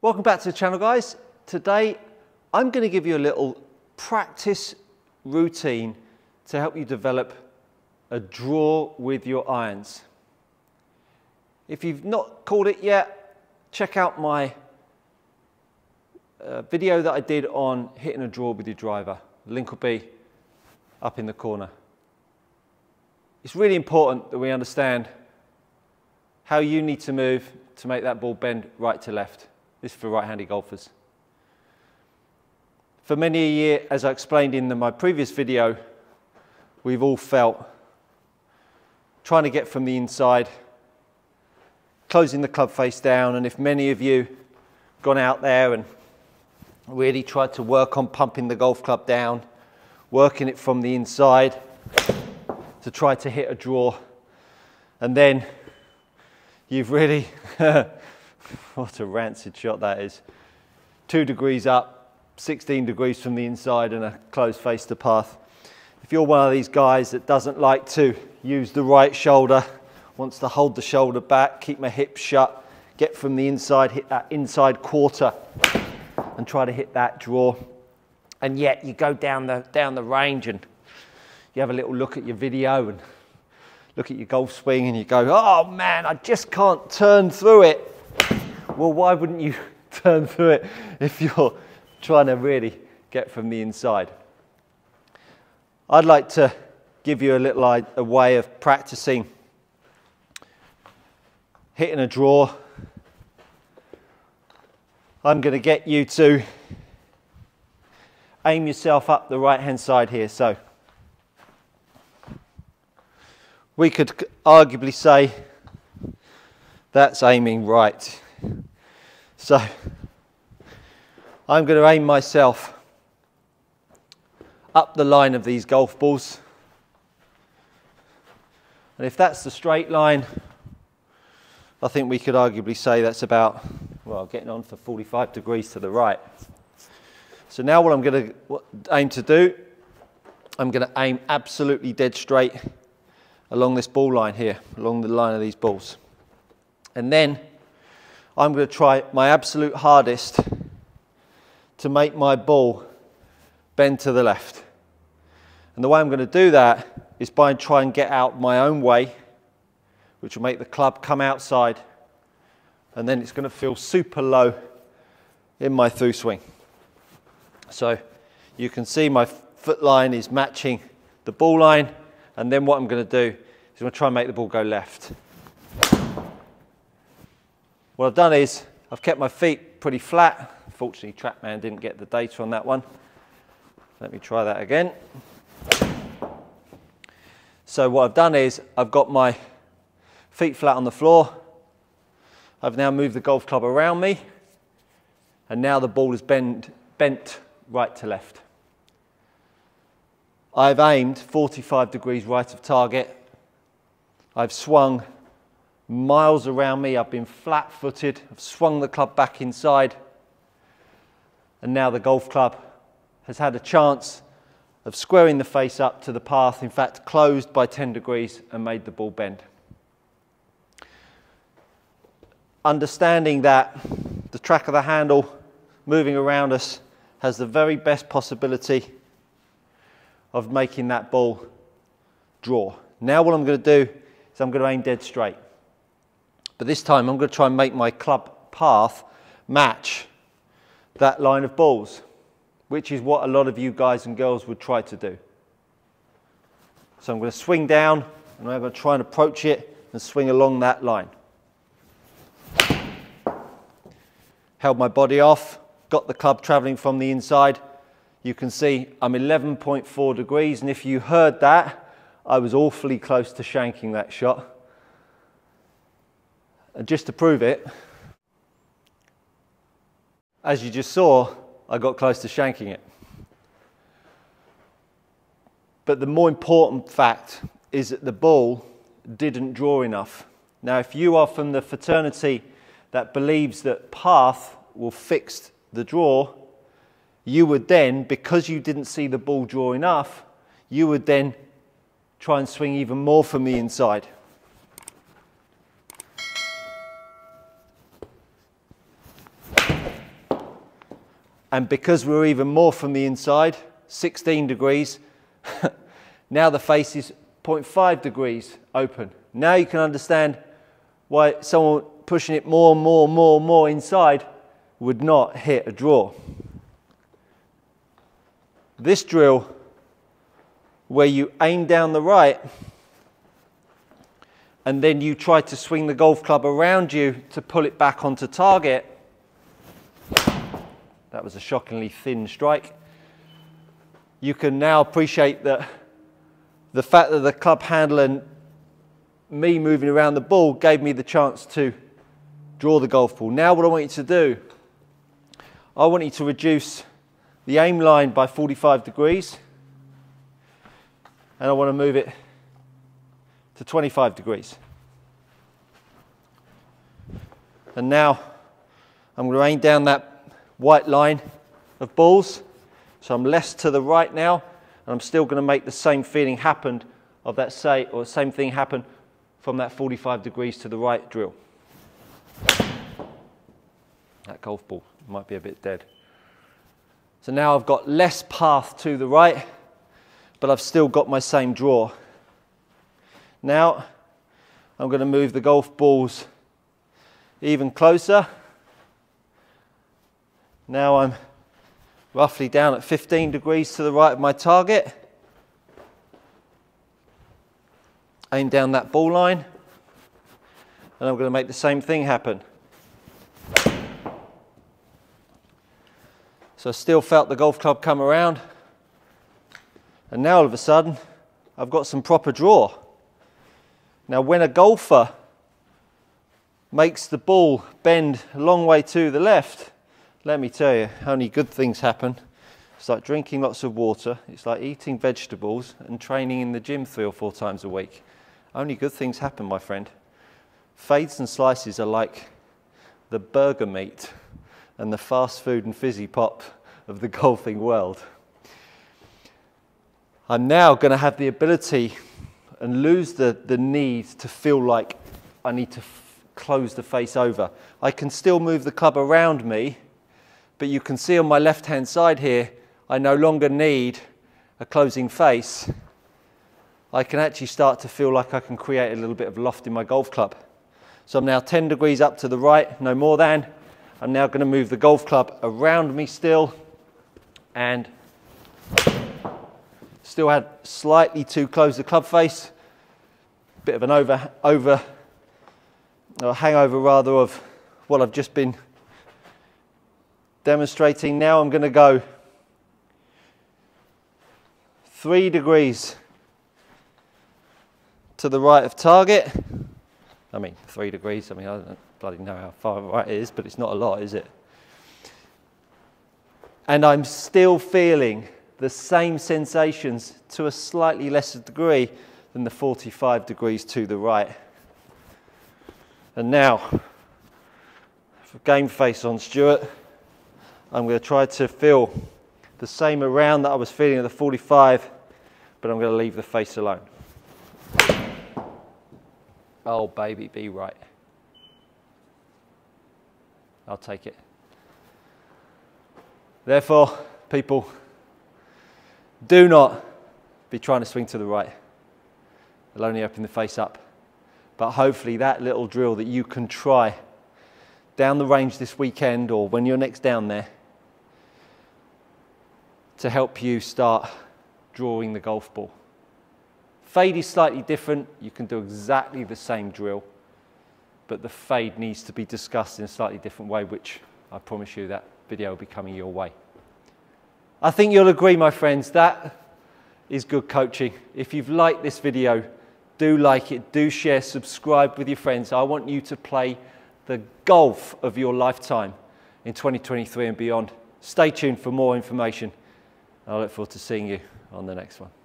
Welcome back to the channel, guys. Today I'm going to give you a little practice routine to help you develop a draw with your irons. If you've not called it yet, check out my video that I did on hitting a draw with your driver. The link will be up in the corner. It's really important that we understand how you need to move to make that ball bend right to left. This is for right-handed golfers. For many a year, as I explained in my previous video, we've all felt trying to get from the inside, closing the club face down, and if many of you gone out there and really tried to work on pumping the golf club down, working it from the inside to try to hit a draw, and then you've really what a rancid shot that is. 2 degrees up, 16 degrees from the inside and a closed face to path. If you're one of these guys that doesn't like to use the right shoulder, wants to hold the shoulder back, keep my hips shut, get from the inside, hit that inside quarter and try to hit that draw. And yet you go down the range and you have a little look at your video and look at your golf swing and you go, oh man, I just can't turn through it. Well, why wouldn't you turn through it if you're trying to really get from the inside? I'd like to give you a way of practicing hitting a draw. I'm going to get you to aim yourself up the right-hand side here. So we could arguably say that's aiming right. So I'm going to aim myself up the line of these golf balls. And if that's the straight line, I think we could arguably say that's about, well, getting on for 45 degrees to the right. So now what I'm going to aim to do, I'm going to aim absolutely dead straight along this ball line here, along the line of these balls. And then I'm going to try my absolute hardest to make my ball bend to the left. And the way I'm going to do that is by trying to get out my own way, which will make the club come outside, and then it's going to feel super low in my through swing. So you can see my foot line is matching the ball line, and then what I'm going to do is I'm going to try and make the ball go left. What I've done is I've kept my feet pretty flat. Fortunately, TrackMan didn't get the data on that one. Let me try that again. So what I've done is I've got my feet flat on the floor. I've now moved the golf club around me. And now the ball is bent right to left. I've aimed 45 degrees right of target. I've swung miles around me, I've been flat-footed, I've swung the club back inside, and now the golf club has had a chance of squaring the face up to the path, in fact closed by 10 degrees and made the ball bend. Understanding that the track of the handle moving around us has the very best possibility of making that ball draw. Now what I'm going to do is I'm going to aim dead straight. But this time I'm going to try and make my club path match that line of balls, which is what a lot of you guys and girls would try to do. So I'm going to swing down and I'm going to try and approach it and swing along that line. Held my body off, got the club travelling from the inside. You can see I'm 11.4 degrees, and if you heard that, I was awfully close to shanking that shot. And just to prove it, as you just saw, I got close to shanking it. But the more important fact is that the ball didn't draw enough. Now, if you are from the fraternity that believes that path will fix the draw, you would then, because you didn't see the ball draw enough, you would then try and swing even more from the inside. And because we're even more from the inside, 16 degrees, now the face is 0.5 degrees open. Now you can understand why someone pushing it more inside would not hit a draw. This drill, where you aim down the right and then you try to swing the golf club around you to pull it back onto target. That was a shockingly thin strike. You can now appreciate that the fact that the club handle and me moving around the ball gave me the chance to draw the golf ball. Now what I want you to do, I want you to reduce the aim line by 45 degrees. And I want to move it to 25 degrees. And now I'm going to aim down that white line of balls. So I'm less to the right now, and I'm still going to make the same feeling happen of that same thing happen from that 45 degrees to the right drill. That golf ball might be a bit dead. So now I've got less path to the right, but I've still got my same draw. Now I'm going to move the golf balls even closer. Now I'm roughly down at 15 degrees to the right of my target. Aim down that ball line, and I'm going to make the same thing happen. So I still felt the golf club come around. And now all of a sudden, I've got some proper draw. Now when a golfer makes the ball bend a long way to the left, let me tell you, only good things happen. It's like drinking lots of water, it's like eating vegetables and training in the gym 3 or 4 times a week. Only good things happen, my friend. Fades and slices are like the burger meat and the fast food and fizzy pop of the golfing world. I'm now going to have the ability and lose the need to feel like I need to close the face over. I can still move the club around me, but you can see on my left-hand side here, I no longer need a closing face. I can actually start to feel like I can create a little bit of loft in my golf club. So I'm now 10 degrees up to the right, no more than. I'm now going to move the golf club around me still, and still had slightly too close the club face, bit of an hangover rather of what I've just been demonstrating. Now I'm going to go 3 degrees to the right of target. I mean 3 degrees, I mean I don't bloody know how far right it is, but it's not a lot, is it? And I'm still feeling the same sensations to a slightly lesser degree than the 45 degrees to the right. And now, for game face on Stuart, I'm going to try to feel the same around that I was feeling at the 45, but I'm going to leave the face alone. Oh baby, be right. I'll take it. Therefore, people, do not be trying to swing to the right. It'll only open the face up. But hopefully that little drill that you can try down the range this weekend or when you're next down there to help you start drawing the golf ball. Fade is slightly different. You can do exactly the same drill, but the fade needs to be discussed in a slightly different way, which I promise you that video will be coming your way. I think you'll agree, my friends, that is good coaching. If you've liked this video, do like it, do share, subscribe with your friends. I want you to play the golf of your lifetime in 2023 and beyond. Stay tuned for more information. I look forward to seeing you on the next one.